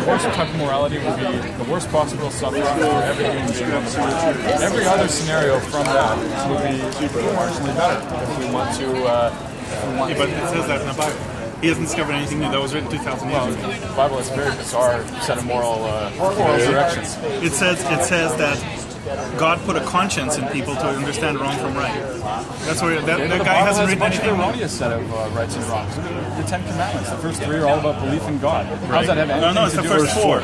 the worst type of morality would be the worst possible suffering for every human being on the planet. Every other scenario from that would be marginally better if we want to. But it says that in the Bible. He hasn't discovered anything new. That was written 2,000 years ago. The Bible is a very bizarre set of moral directions. It says that God put a conscience in people to understand wrong from right. That's where that guy hasn't written anything. The Bible has a bunch of erroneous set of rights and wrongs. The 10 Commandments, the first 3 are all about belief in God. How does that have anything to do? No, it's the first four.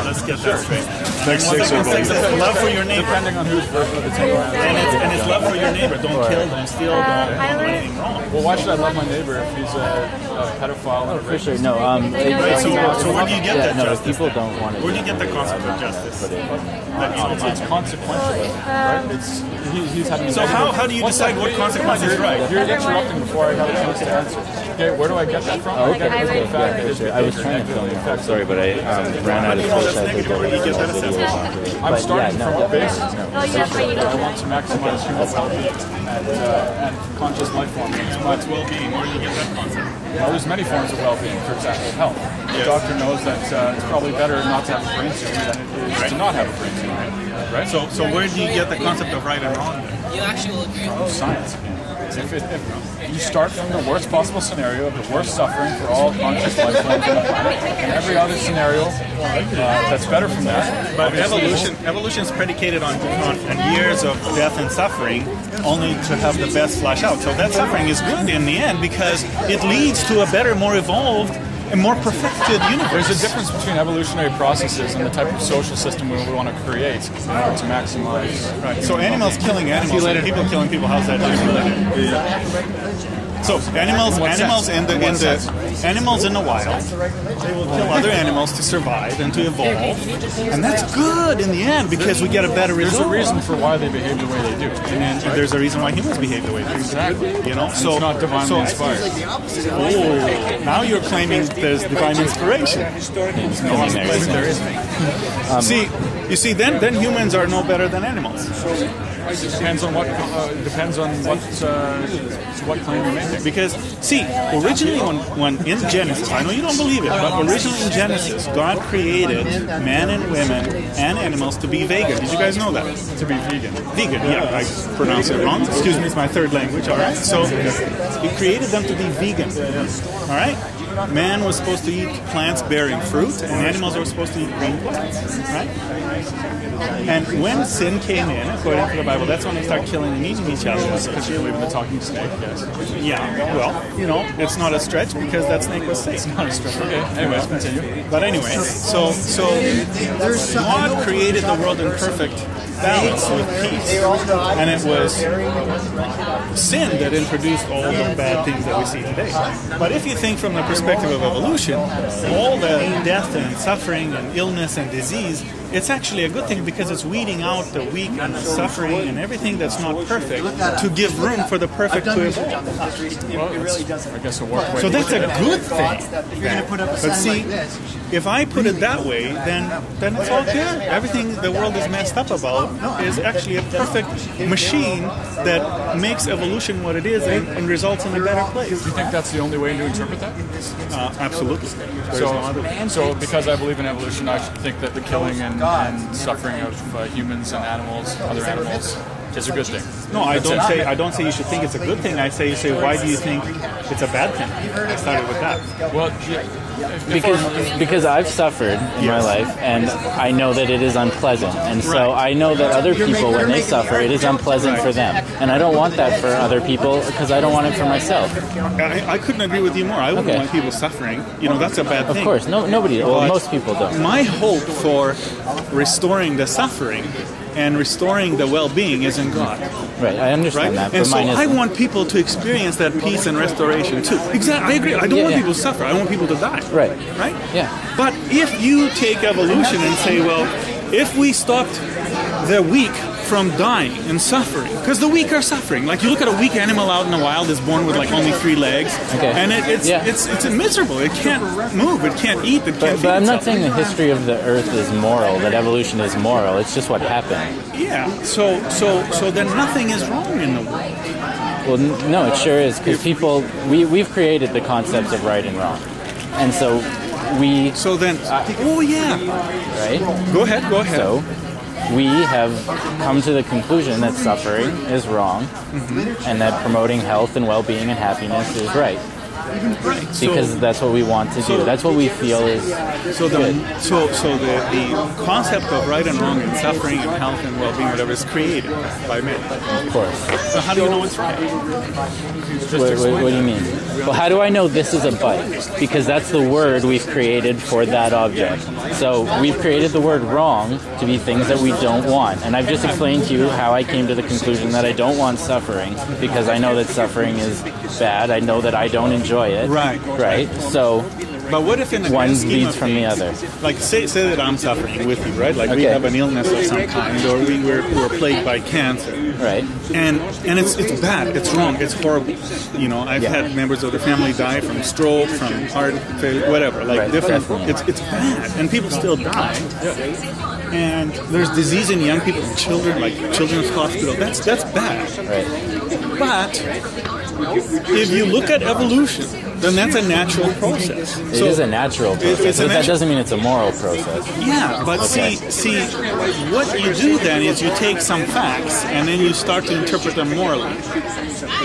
Let's get that straight. Next 6 are both. Love for your neighbor. Depending on whose version of the 10 Commandments. And it's love for your neighbor. Don't kill, don't steal, don't do anything wrong. Well, why should I love my neighbor if he's a pedophile? For sure, no. So where do you get that justice? People don't want it. Where do you get the concept of justice? It's consequential, right? So how do you decide what consequence is right? You're interrupting before I got a chance to answer. Okay, where do I get that from? I was trying to film you. Sorry, but I ran out of space. I'm starting from a base. I want to maximize human well-being and conscious life forms. What's well-being? Where do you get that concept? Well, there's many forms of well-being. For example, health. The doctor knows that it's probably better not to have a brain tumor than it is to not have a brain tumor. Right? So where do you get the concept of right and wrong then? You actually will agree with science. If you start from the worst possible scenario of the worst suffering for all conscious life forms on the planet, and every other scenario that's better from that. But evolution is predicated on years of death and suffering, only to have the best flash out. So that suffering is good in the end because it leads to a better, more evolved, a more perfected universe. There's a difference between evolutionary processes and the type of social system we want to create in order to maximize. Right. So animals killing animals, and people killing people. How's that related? Yeah. So animals in the wild, they will kill other animals to survive and to evolve, and that's good in the end because we get a better result. There's a reason for why they behave the way they do, and there's a reason why humans behave the way they do. Exactly. You know, so it's not divinely inspired. Oh, now you're claiming there's divine inspiration. No, there isn't. Then humans are no better than animals. Depends on what claim you're making. Because, originally when in Genesis, I know you don't believe it, but originally in Genesis, God created men and women and animals to be vegan. Did you guys know that? To be vegan. Vegan, yeah, I pronounced it wrong. Excuse me, it's my third language, all right? So, He created them to be vegan, all right? Man was supposed to eat plants bearing fruit, and animals were supposed to eat green plants, right? And when sin came in, according to the Bible, that's when they start killing and eating each other. Because you believe in the talking snake, yes. Yeah, well, it's not a stretch because that snake was safe. It's not a stretch. Okay, anyways, continue. But anyway, so God created the world in perfect balance with peace, and it was sin that introduced all the bad things that we see today. But if you think from the perspective of evolution, all the death and suffering and illness and disease, it's actually a good thing because it's weeding out the weak and the suffering and everything that's not perfect to give room for the perfect to evolve. So that's a good thing. But if I put it that way, then it's all good. Everything the world is messed up about is actually a perfect machine that makes evolution what it is and results in a better place. Do you think that's the only way to interpret that? Absolutely. So because I believe in evolution, I should think that the killing and suffering of humans and other animals is a good thing. No, I don't say you should think it's a good thing. I say why do you think it's a bad thing? I started with that. Well, because I've suffered in my life, and I know that it is unpleasant, and so I know that other people, when they suffer, it is unpleasant for them, and I don't want that for other people because I don't want it for myself. I couldn't agree with you more. I wouldn't want people suffering. That's a bad thing. Of course, nobody. Well, most people don't. My hope for restoring the suffering and restoring the well-being is in God. Right, I understand that. But I want people to experience that peace and restoration too. Exactly, I agree. I don't want people to suffer. I want people to die. Right. Right? Yeah. But if you take evolution and say, well, if we stopped the weak from dying and suffering, because the weak are suffering. Like you look at a weak animal out in the wild is born with like only 3 legs, and it's miserable. It can't move. It can't eat. It can't. But I'm not saying the history of the Earth is moral. That evolution is moral. It's just what happened. Yeah. So then nothing is wrong in the world. Well, no, it sure is because we've created the concepts of right and wrong, and so we... So then... oh, yeah. Right? Go ahead, go ahead. So, we have come to the conclusion that suffering is wrong, mm-hmm. and that promoting health and well-being and happiness is right. Right. Because so, that's what we want to do. That's what we feel is good. So the concept of right and wrong and suffering and health and well-being, whatever, is created by men. Of course. So how do you know it's right? What do you mean? Well, how do I know this is a bike? Because that's the word we've created for that object. So we've created the word wrong to be things that we don't want. And I've just explained to you how I came to the conclusion that I don't want suffering, because I know that suffering is bad. I know that I don't enjoy it. Right. So, but what if in the one leads from the other? Like, say that I'm suffering with you, right? Like, okay. We have an illness of some kind, or we're plagued by cancer, right? And it's bad, it's wrong, it's horrible. You know, I've had members of the family die from stroke, from heart failure, whatever. Like, different. Definitely. It's bad, and people still die. Yeah. And there's disease in young people, children, like Children's Hospital. That's bad. Right. But if you look at evolution, then that's a natural process. It is a natural process, but that doesn't mean it's a moral process. Yeah, but see, what you do then is you take some facts and then you start to interpret them morally.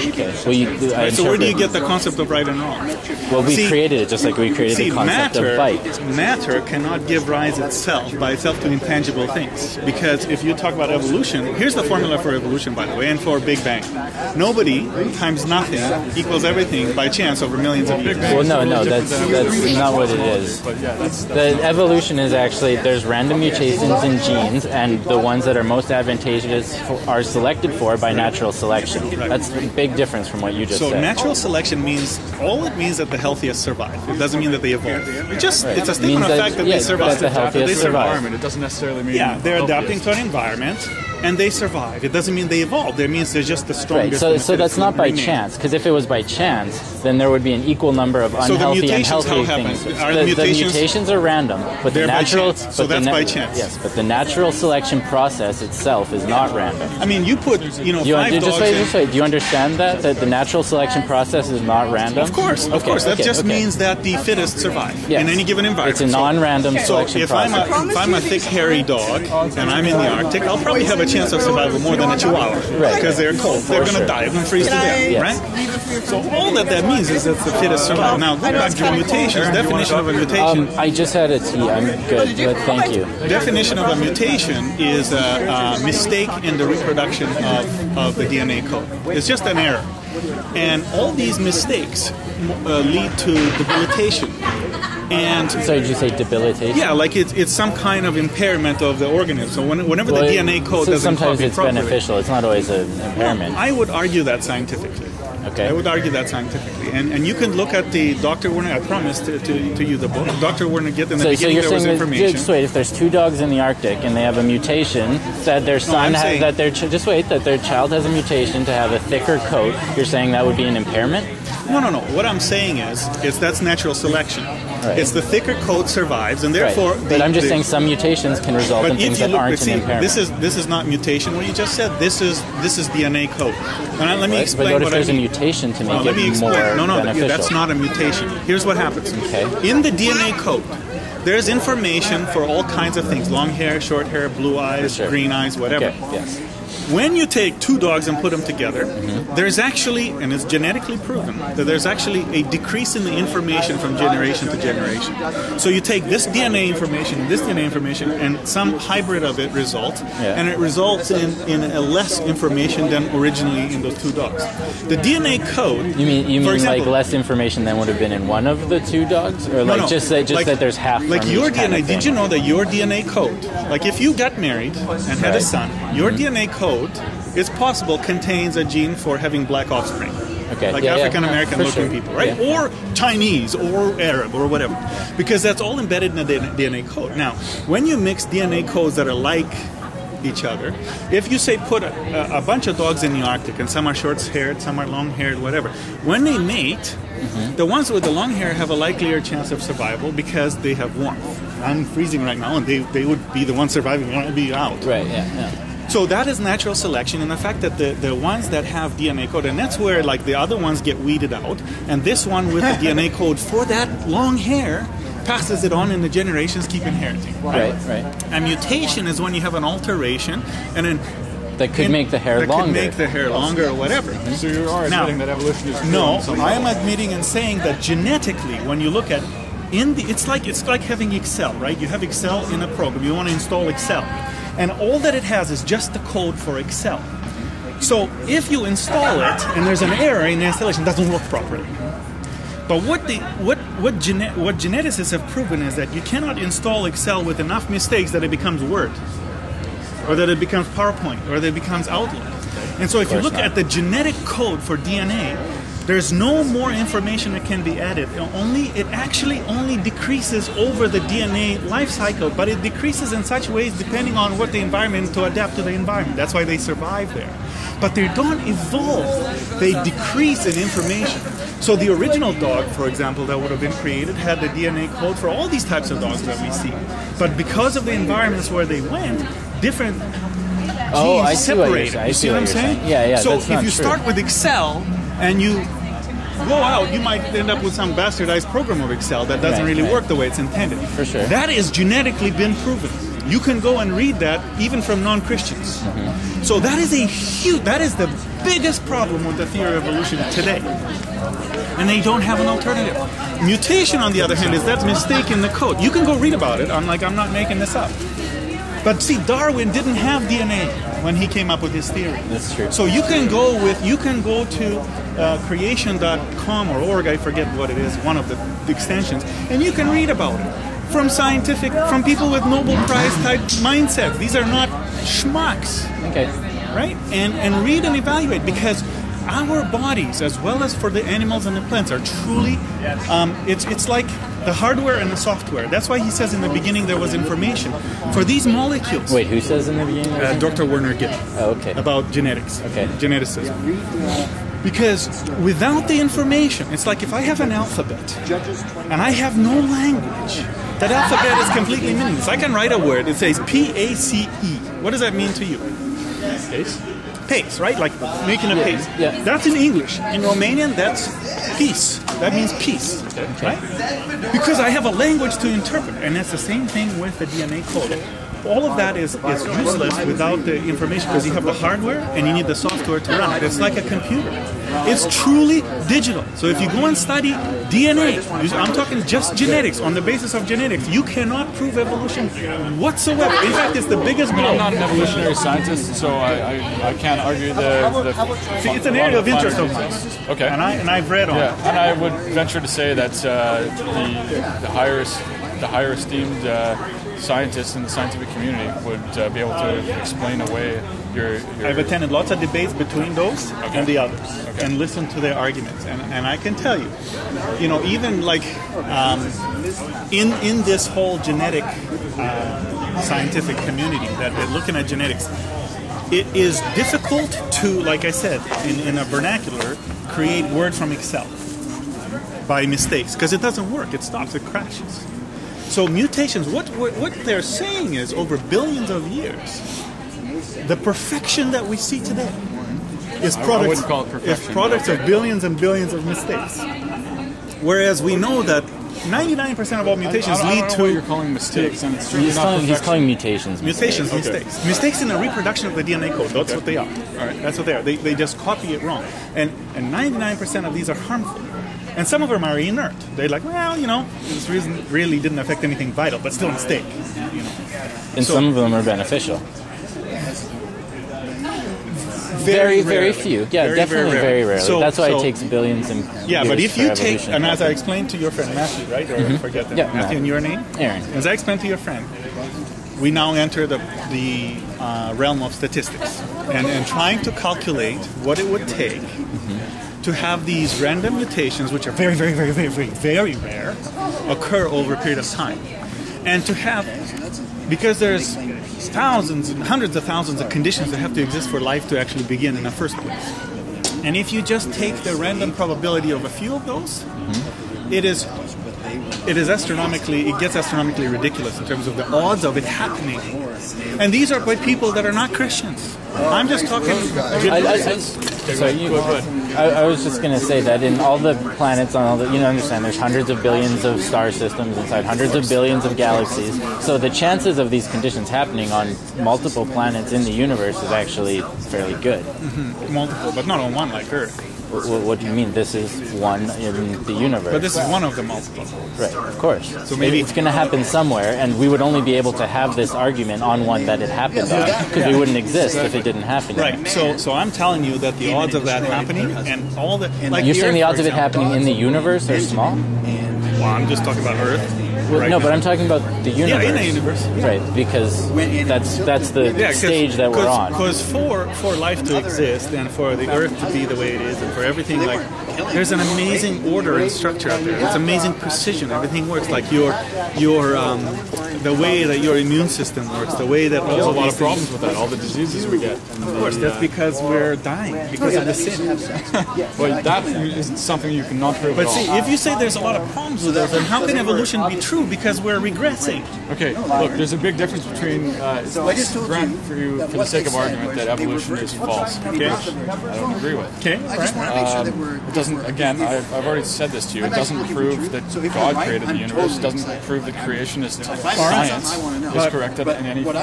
Okay. Well, so where do you get the concept of right and wrong? Well, we created it just like we created the concept of bite. Matter cannot give rise by itself to intangible things. Because if you talk about evolution, here's the formula for evolution, by the way, and for Big Bang. Nobody times nothing equals everything by chance over millions of years. Well, no, that's not what it is. The evolution is actually, there's random mutations in genes, and the ones that are most advantageous are selected for by natural selection. That's a big difference from what you just said. So natural selection means, that the healthiest survive. It doesn't mean that they evolve. It's a statement of fact that they survive. That the healthiest survive. It doesn't necessarily mean... Yeah, they're adapting to an environment. And they survive. It doesn't mean they evolved. It means they're just the strongest. Right. So that's not by chance. Because if it was by chance, then there would be an equal number of unhealthy and healthy things. The mutations are random, but the natural. So that's by chance. Yes, but the natural selection process itself is not random. I mean, you put five dogs. Just wait. Do you understand that the natural selection process is not random? Of course. That just means that the fittest survive in any given environment. It's a non-random selection process. So if I'm a thick, hairy dog and I'm in the Arctic, I'll probably have a chance of survival more than a chihuahwa, because they're cold. They're going to die and freeze to death, right? So all that means is that the fittest survive. Now, go back to mutations. Definition of a mutation. I just had a tea. I'm good, but thank you. Definition of a mutation is a mistake in the reproduction of the DNA code. It's just an error. And all these mistakes lead to debilitation. And sorry, did you say debilitation? Yeah, like it's some kind of impairment of the organism. So whenever the DNA code doesn't copy properly... Sometimes it's beneficial. It's not always an impairment. I would argue that scientifically. Okay. I would argue that scientifically. And you can look at the Dr. Werner, I promised to you the book. Dr. Werner, just wait, if there's two dogs in the Arctic and they have a mutation, that their son has, that their child has a mutation to have a thicker coat, you're saying that would be an impairment? No. What I'm saying is that's natural selection. Right. It's the thicker coat survives, and therefore... Right. But I'm just saying some mutations can result in things that aren't an impairment. This is not mutation, what you just said. This is DNA code. And let me explain what I mean. But what if there's a mutation to make it more beneficial? No, that's not a mutation. Here's what happens. Okay. In the DNA code, there's information for all kinds of things. Long hair, short hair, blue eyes, green eyes, whatever. Okay. Yes. When you take two dogs and put them together, mm-hmm. there's actually, and it's genetically proven, that there's actually a decrease in the information from generation to generation. So you take this DNA information, and some hybrid of it results, and it results in a less information than originally in those two dogs. The DNA code... You mean for example, like less information than would have been in one of the two dogs? Or like that there's half from each your DNA, kind of thing? Did you know that your DNA code, like if you got married and had a son, your mm-hmm. DNA code, it's possible, contains a gene for having black offspring. Okay. Like African-American-looking people, right? Yeah. Or Chinese, or Arab, or whatever. Because that's all embedded in the DNA code. Now, when you mix DNA codes that are like each other, if you say put a bunch of dogs in the Arctic, and some are short-haired, some are long-haired, whatever, when they mate, mm-hmm. the ones with the long hair have a likelier chance of survival because they have warmth. I'm freezing right now, and they would be the ones surviving. They would be out. Right, yeah. So that is natural selection, and the fact that the ones that have DNA code, and that's where like the other ones get weeded out, and this one with the DNA code for that long hair passes it on and the generations keep inheriting. Right. And mutation is when you have an alteration and then that could make the hair longer. That could make the hair longer or whatever. Mm-hmm. So you are admitting that evolution is I am admitting and saying that genetically, when you look at it's like having Excel, right? You have Excel in a program. You want to install Excel. And all that it has is just the code for Excel. So if you install it and there's an error in the installation, it doesn't work properly. But what geneticists have proven is that you cannot install Excel with enough mistakes that it becomes Word, or that it becomes PowerPoint, or that it becomes Outlook. And so if you look at the genetic code for DNA, there's no more information that can be added. It actually only decreases over the DNA life cycle, but it decreases in such ways depending on what the environment, to adapt to the environment. That's why they survive there. But they don't evolve. They decrease in information. So the original dog, for example, that would have been created had the DNA code for all these types of dogs that we see. But because of the environments where they went, different genes separated. You see what I'm saying? Yeah. So if you start with Excel, and you go out, you might end up with some bastardized program of Excel that doesn't really work the way it's intended. For sure. That is genetically been proven. You can go and read that even from non-Christians. Mm-hmm. So that is the biggest problem with the theory of evolution today. And they don't have an alternative. Mutation, on the other hand, is that mistake in the code. You can go read about it. I'm not making this up. But see, Darwin didn't have DNA when he came up with his theory. That's true. So you can go to creation.com or org, I forget what it is, one of the extensions, and you can read about it from people with Nobel Prize type mindsets. These are not schmucks. Okay. Right? And read and evaluate, because our bodies, as well as for the animals and the plants, are truly it's like the hardware and the software. That's why he says in the beginning there was information for these molecules. Wait, who says in the beginning? Dr. Werner Gibb. Oh, okay. About genetics. Okay. Geneticism. Because without the information, it's like if I have an alphabet and I have no language, that alphabet is completely meaningless. I can write a word. It says PACE. What does that mean to you? Pace. Pace, right? Like making a pace. Yeah. That's in English. In Romanian, that's peace. That means peace, right? Because I have a language to interpret, and that's the same thing with the DNA code. All of that is useless without the information, because you have the hardware and you need the software to run it. It's like a computer. It's truly digital. So if you go and study DNA, I'm talking just genetics, on the basis of genetics, you cannot prove evolution whatsoever. In fact, it's the biggest blow. I'm not an evolutionary scientist, so I can't argue the See, it's an area of interest of mine. Okay. And I've read on it. And I would venture to say that the higher esteemed scientists in the scientific community would be able to explain away your... I've attended lots of debates between those and the others and listened to their arguments. And I can tell you, even like in this whole genetic scientific community that they're looking at genetics, it is difficult to, like I said, in a vernacular, create word from Excel by mistakes, because it doesn't work. It stops. It crashes. So mutations, what they're saying is, over billions of years, the perfection that we see today is products of billions and billions of mistakes. Whereas we know that 99% of all mutations lead to... what you're calling mistakes, and it's really not perfection. He's calling mutations. Mistakes. Mistakes in the reproduction of the DNA code. That's what they are. All right. That's what they are. They just copy it wrong. And 99% of these are harmful. And some of them are inert. They're like, this really didn't affect anything vital, but still a mistake. And some of them are beneficial. Very, very few. Yeah, very, definitely very rarely. So, that's why it takes billions and years. But if you take, and as I explained to your friend Matthew, right? Or I forget the name. Matthew, and your name? Aaron. As I explained to your friend, we now enter the realm of statistics. And trying to calculate what it would take to have these random mutations, which are very, very, very, very, very, very rare, occur over a period of time. And to have, because there's thousands and hundreds of thousands of conditions that have to exist for life to actually begin in the first place. And if you just take the random probability of a few of those, it gets astronomically ridiculous in terms of the odds of it happening. And these are by people that are not Christians. I'm just talking... So I was just going to say that in all the planets, on all the, you know, understand there's hundreds of billions of star systems inside hundreds of billions of galaxies. So the chances of these conditions happening on multiple planets in the universe is actually fairly good. Mm-hmm. Multiple, but not on one like Earth. What do you mean? This is one in the universe. But this is one of the multiple. Right, of course. So maybe it's going to happen somewhere, and we would only be able to have this argument on one that it happened on, because we wouldn't exist if it didn't happen. Right. Yet. So I'm telling you that the odds of that happening and all the like you're saying the odds of it happening in the universe are small. Well, I'm just talking about Earth. Well, no, but I'm talking about the universe. Yeah, in the universe. Yeah. Right, because that's the stage that we're on. Because for life to exist and for the Earth to be the way it is and for everything, like, there's an amazing order and structure out there. It's amazing precision. Everything works. Like your the way that your immune system works, the way that there's a lot of problems with that, all the diseases we get. Of course, that's because we're dying because of the sin. Well, that is something you cannot prove. But see, if you say there's a lot of problems with that, then how can evolution be true? Because we're regressing. Okay, look, there's a big difference between grant for the sake of argument that evolution is false, okay. I don't agree with. Okay, it doesn't. Again, I've already said this to you. It doesn't prove that God created the universe. It doesn't prove that creationist science is correct in any form.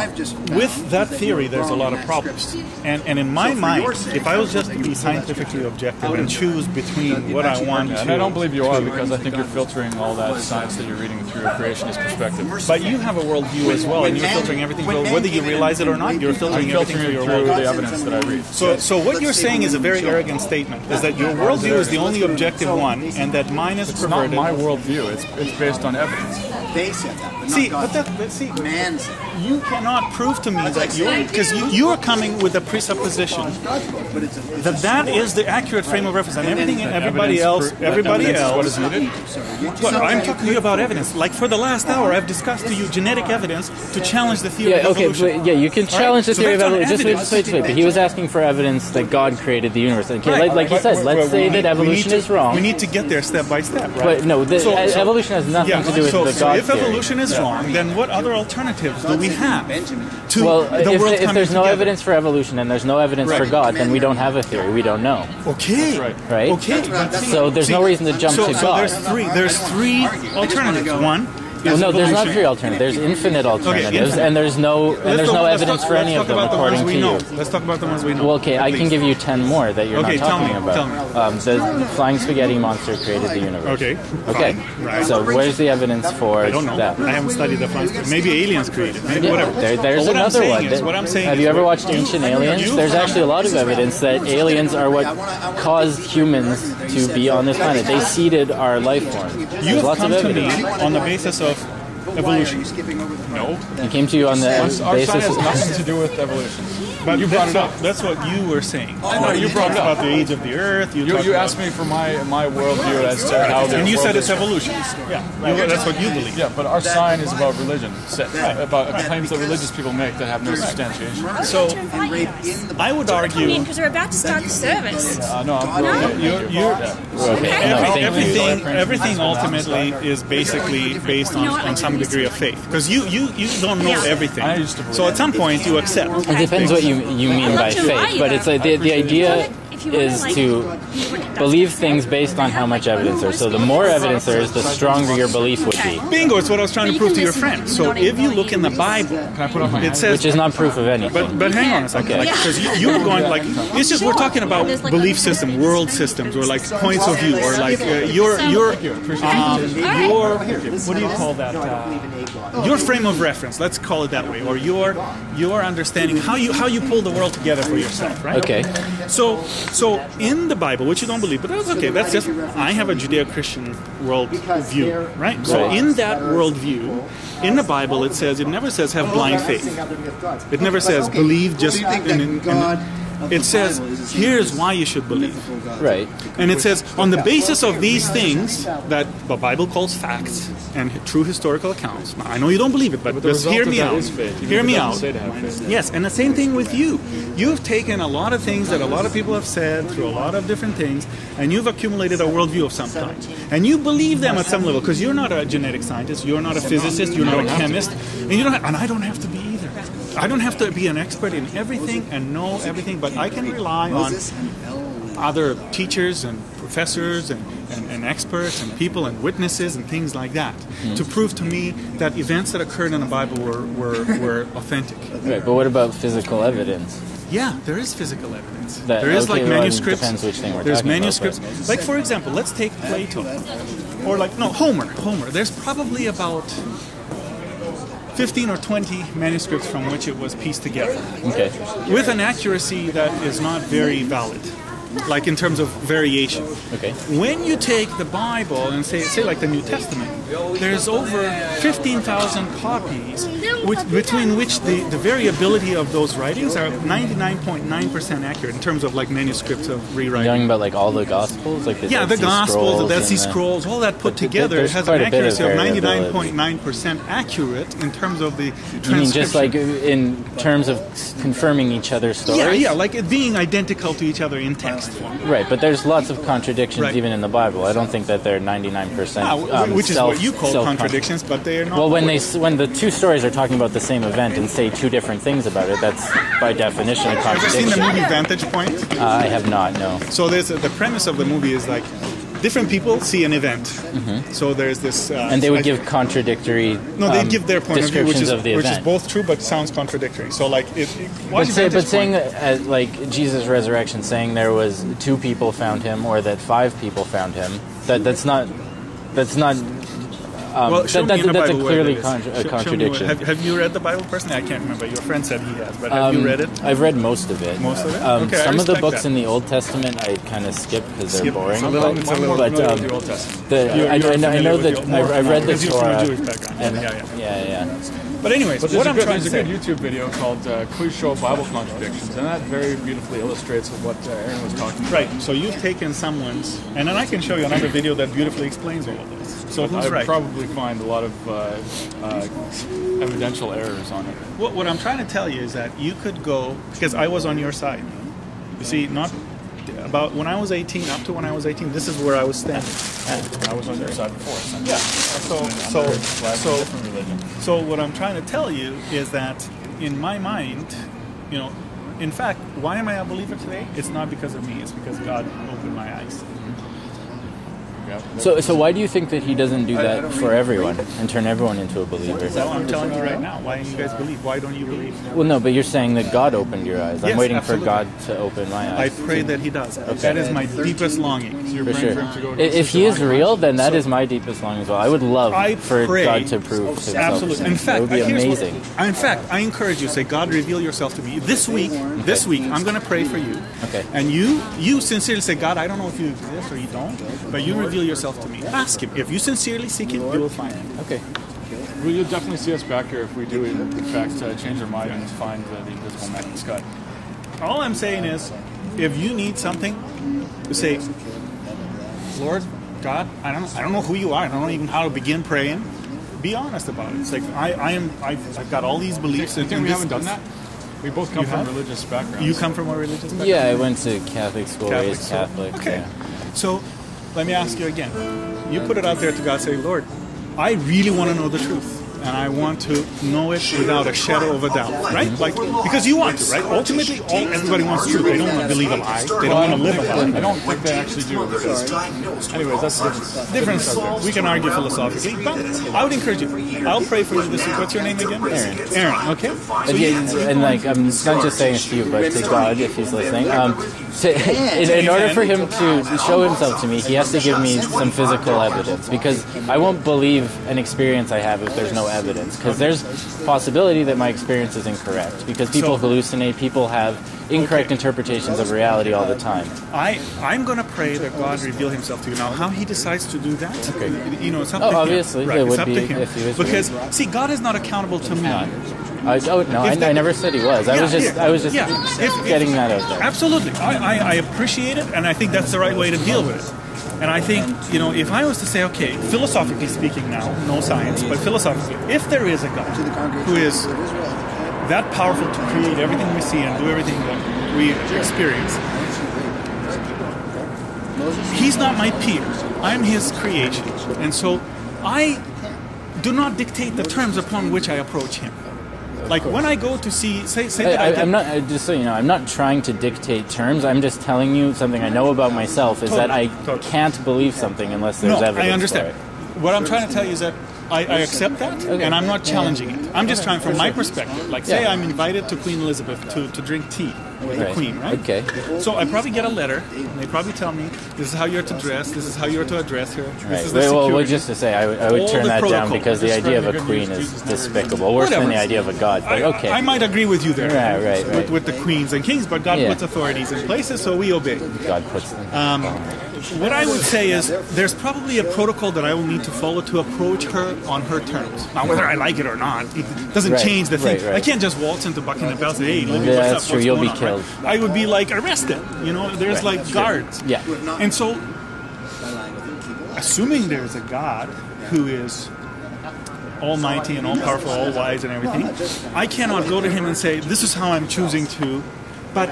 With that theory, there's a lot of problems. And in my mind, if I was just to be scientifically objective and choose between what I want, and I don't believe you are, because I think you're filtering all that science that you're reading through a creationist perspective. But you have a worldview as well, and you're filtering everything, whether you realize it or not, you're filtering everything through the evidence that I read. So what you're saying is a very arrogant statement, is that your worldview is the only objective one, and that mine is perverted. It's not my worldview, it's based on evidence. They said that. See, man said that. You cannot prove to me that you are coming with a presupposition that is the accurate frame of reference, and everything and everybody else. What is needed? Look, I'm talking to you about evidence. Like for the last hour, I've discussed to you genetic evidence to challenge the theory of evolution. Okay, you can challenge the theory of evolution. Just wait. But he was asking for evidence that God created the universe. Okay, like he said, let's say that evolution is wrong. We need to get there step by step, right? But no, evolution has nothing to do with the God theory. If evolution is wrong, then what other alternatives do we have to if there's no evidence for evolution and there's no evidence for God, then we don't have a theory. We don't know. Okay. Right? Okay. So there's no reason to jump to God. So there's three alternatives. One. Well, no, there's not three alternatives. There's infinite alternatives, and there's no evidence for any of them, according to you. Let's talk about the ones we know. Well, okay, I can give you 10 more that you're not talking about. The flying spaghetti monster created the universe. Okay. So where's the evidence for that? I don't know. I haven't studied the flying spaghetti. Maybe aliens created. Maybe whatever. There's another one. Have you ever watched Ancient Aliens? There's actually a lot of evidence that aliens are what caused humans to be on this planet. They seeded our life form. You've come to me on the basis of evolution. No. He came to you on the basis of... has nothing to do with evolution. But you brought it up. That's what you were saying. No, you brought up about the age of the Earth. You asked me for my worldview as to how... And you said it's evolution. Yeah. That's what you believe. Yeah, but our sign is about religion. About claims that religious people make that have no substantiation. So, I would argue... Because we're about to start the service. Everything ultimately is basically based on some degree of faith, because you don't know everything. So at some point you accept. It depends what you mean by faith, but it's like the idea is to believe things based on how much evidence there is. So the more evidence there is, the stronger your belief would be. Bingo, it's what I was trying to prove to your friend. So if you look in the Bible, it says... Which is not proof of anything. But hang on a second. Because you were going like... It's just we're talking about belief systems, world systems, or like points of view, or like your what do you call that? Your frame of reference, let's call it that way, or your understanding, how you pull the world together for yourself, right? Okay. So in the Bible, which you don't believe, but that's okay. That's just I have a Judeo-Christian worldview, right? So in that worldview, in the Bible, it says it never says have blind faith. It never says believe just in God. It says here's why you should believe. Right. And it says on the basis of these things that the Bible calls facts and true historical accounts. Now, I know you don't believe it, but just hear me out. Hear me out. Yes, and the same thing with you. You've taken a lot of things that a lot of people have said through a lot of different things, and you've accumulated a worldview of some kind. And you believe them at some level, because you're not a genetic scientist, you're not a physicist, you're not a chemist, and I don't have to be. I don't have to be an expert in everything and know everything, but I can rely on other teachers and professors and experts and people and witnesses and things like that to prove to me that events that occurred in the Bible were authentic. Right, but what about physical evidence? Yeah, there is physical evidence. There is like manuscripts. There's manuscripts. About, like for example, let's take Plato, or like Homer. There's probably about 15 or 20 manuscripts from which it was pieced together, with an accuracy that is not very valid, like in terms of variation. When you take the Bible and say like the New Testament, there's over 15,000 copies, between which the variability of those writings are 99.9% accurate in terms of like manuscripts of rewriting. You're talking about like all the Gospels? Like the Gospels, the Dead Sea Scrolls, all that put together has an accuracy of 99.9% accurate in terms of the transcription. You mean just like in terms of confirming each other's stories? Yeah, like it being identical to each other in text form. Right, but there's lots of contradictions even in the Bible. I don't think that they're 99%. Which is what you call contradictions, but they are not. Well, when the two stories are talking about the same event and say two different things about it, that's by definition a contradiction. Have you seen the movie Vantage Point? I have not, no. So there's the premise of the movie is like different people see an event. So there's this... and they would give contradictory they'd give their point of view, which is both true but sounds contradictory. So like... saying that, like Jesus' resurrection, saying there was two people found him or that five people found him, that's not... That's a contradiction. Have you read the Bible personally? I can't remember. Your friend said he has, but have you read it? I've read most of it. Most of it? Some of the books in the Old Testament I kind of skip because they're boring. I read the Torah. Yeah. But anyways, what I'm trying to say... There's a good YouTube video called Quiz Show Bible Contradictions, and that very beautifully illustrates what Aaron was talking about. Right, so you've taken someone's... And then I can show you another video that beautifully explains all of this. So I probably find a lot of evidential errors on it. What I'm trying to tell you is that you could go... Because I was on your side. You see, about when I was 18, up to when I was 18, this is where I was standing. I was on your side before. Yeah. So what I'm trying to tell you is that in my mind, in fact, why am I a believer today? It's not because of me. It's because God opened my eyes. So why do you think that he doesn't do that for everyone and turn everyone into a believer? Well, I'm telling you right now. Why don't you guys believe? Why don't you believe? Well, no, but you're saying that God opened your eyes. I'm waiting for God to open my eyes. I pray that he does. Okay. That is my deepest longing. So for sure. If he is real, then that is my deepest longing as well. I would love for God to prove himself. Absolutely. In fact, that would be amazing. I encourage you. Say, God, reveal yourself to me. This week, I'm going to pray for you. Okay. And you sincerely say, God, I don't know if you exist or you don't, but you reveal yourself to me. Ask him. If you sincerely seek him, you will find him. Okay. Well, you'll definitely see us back here if we do, in fact, change our mind and find the invisible man in the sky. All I'm saying is, if you need something, say, Lord, God, I don't know who you are. I don't know even how to begin praying. Be honest about it. It's like, I've got all these beliefs. And we haven't done that? We both come from religious backgrounds. You come from a religious background? Yeah, I went to Catholic school, raised Catholic. Okay. Yeah. So... let me ask you again. You put it out there to God, say, Lord, I really want to know the truth, and I want to know it without a shadow of a doubt, right? Like, because you want to, right? Ultimately, everybody wants the truth. They don't want to believe a lie. They don't want to live a lie. I don't think they actually do. Anyways, that's a different subject. We can argue philosophically, but I would encourage you. I'll pray for you this week. What's your name again? Aaron, okay? And like, I'm not just saying it to you, but to God, if he's listening. In order for him to show himself to me, he has to give me some physical evidence, because I won't believe an experience I have if there's no evidence, because there's possibility that my experience is incorrect, because people hallucinate, people have incorrect interpretations of reality all the time. I'm going to pray that God reveal himself to you. Now, how he decides to do that, it's up to him. Obviously, right. It would be if he was because, real. See, God is not accountable to me. I never said he was. I was just getting that out there. Absolutely. I appreciate it, and I think that's the right way to deal with it. And I think, if I was to say, okay, philosophically speaking now, no science, but philosophically, if there is a God who is that powerful to create everything we see and do everything that we experience, he's not my peer. I'm his creation. And so I do not dictate the terms upon which I approach him. Like when I go to see, I'm not trying to dictate terms. I'm just telling you something I know about myself is that I can't believe something unless there's evidence. No, I understand. What I'm trying to tell you is that I accept that, and I'm not challenging it. I'm just trying from my perspective. Like, say I'm invited to Queen Elizabeth to drink tea with the Queen, right? Okay. So I probably get a letter, and they probably tell me, this is how you're to dress, this is how you're to address her, this is the security. Well, just to say, I would turn that down because the idea of a queen is despicable, worse than the idea of a god, but okay. I might agree with you there, with the queens and kings, but God puts authorities in places, so we obey. God puts them. What I would say is, there's probably a protocol that I will need to follow to approach her on her terms. Now, whether I like it or not, it doesn't change the thing. I can't just waltz into Buckingham Palace and say, hey, let me what's up, what's going on? I would be like arrested, you know, there's like guards. Yeah. And so, assuming there's a God who is almighty and all powerful, all wise and everything, I cannot go to him and say, this is how I'm choosing to, but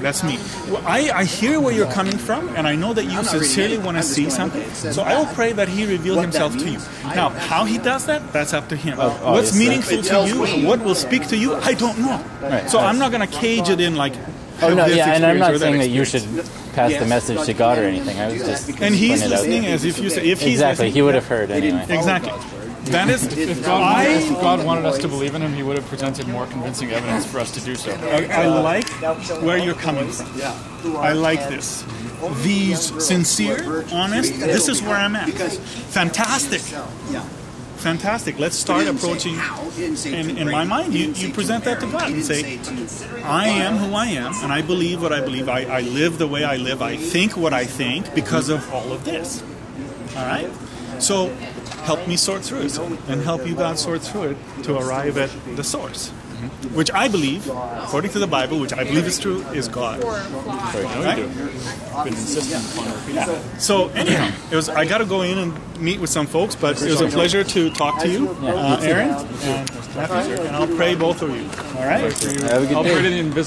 that's me. Well, I hear where you're coming from, and I know that you sincerely want to see something, so I will pray that he reveal himself to you. Now, how he does that, that's up to him. What's meaningful to you, what will speak to you, I don't know. Right. So I'm not going to cage it in like... and I'm not saying that you should pass the message to God or anything. I was just... And he's listening as if you say... Exactly, he would have heard anyway. Exactly. That is, if God wanted us to believe in him, he would have presented more convincing evidence for us to do so. I like where you're coming from. I like this. These sincere, honest, this is where I'm at. Fantastic. Fantastic. Let's start approaching. And in my mind, you present that to God and say, I am who I am, and I believe what I believe. I live the way I live. I think what I think because of all of this. All right? So... help me sort through it, and help you God sort through it to arrive at the source, which I believe, according to the Bible, which I believe is true, is God. Right? So anyhow, I got to go in and meet with some folks, but it was a pleasure to talk to you, Aaron, and Matthew, and I'll pray both of you. All right. Have a good day.